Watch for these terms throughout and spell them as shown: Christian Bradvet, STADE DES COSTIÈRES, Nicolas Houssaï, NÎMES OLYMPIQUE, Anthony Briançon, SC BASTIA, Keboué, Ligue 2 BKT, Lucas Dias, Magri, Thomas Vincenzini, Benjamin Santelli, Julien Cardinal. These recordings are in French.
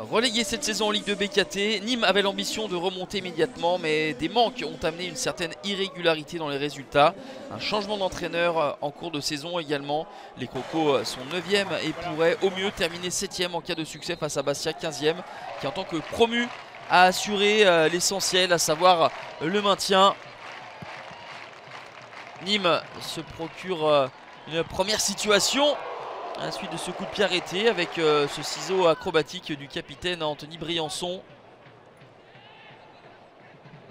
relégué cette saison en Ligue 2 BKT. Nîmes avait l'ambition de remonter immédiatement, mais des manques ont amené une certaine irrégularité dans les résultats. Un changement d'entraîneur en cours de saison également. Les Crocos sont 9e et pourraient au mieux terminer 7e en cas de succès face à Bastia 15e, qui en tant que promu a assuré l'essentiel, à savoir le maintien. Nîmes se procure une première situation à la suite de ce coup de pied arrêté avec ce ciseau acrobatique du capitaine Anthony Briançon.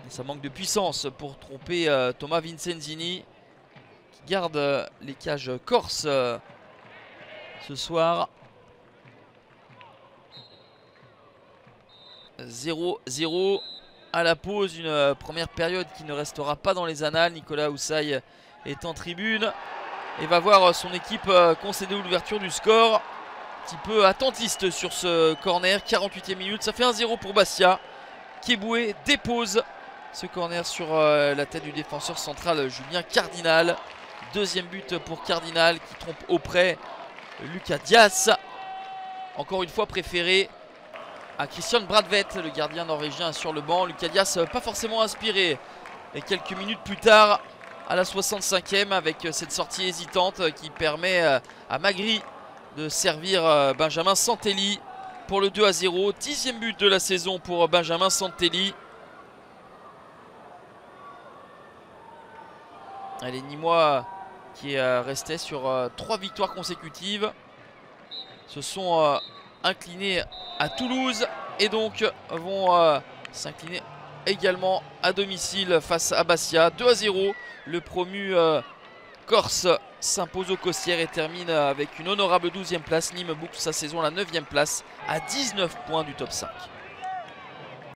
Et ça manque de puissance pour tromper Thomas Vincenzini, qui garde les cages corses ce soir. 0-0 à la pause, une première période qui ne restera pas dans les annales. Nicolas Houssaï est en tribune et va voir son équipe concéder l'ouverture du score. Un petit peu attentiste sur ce corner, 48e minute, ça fait 1-0 pour Bastia. Keboué dépose ce corner sur la tête du défenseur central Julien Cardinal. Deuxième but pour Cardinal qui trompe auprès Lucas Dias. Encore une fois préféré à Christian Bradvet, le gardien norvégien sur le banc. Lucas Dias pas forcément inspiré. Et quelques minutes plus tard, à la 65e, avec cette sortie hésitante qui permet à Magri de servir Benjamin Santelli pour le 2-0. 10e but de la saison pour Benjamin Santelli. Les Nîmois qui restaient sur 3 victoires consécutives se sont inclinés à Toulouse et donc vont s'incliner également à domicile face à Bastia. 2-0, le promu corse s'impose aux Costières et termine avec une honorable 12e place. Nîmes boucle sa saison à la 9e place à 19 points du top 5.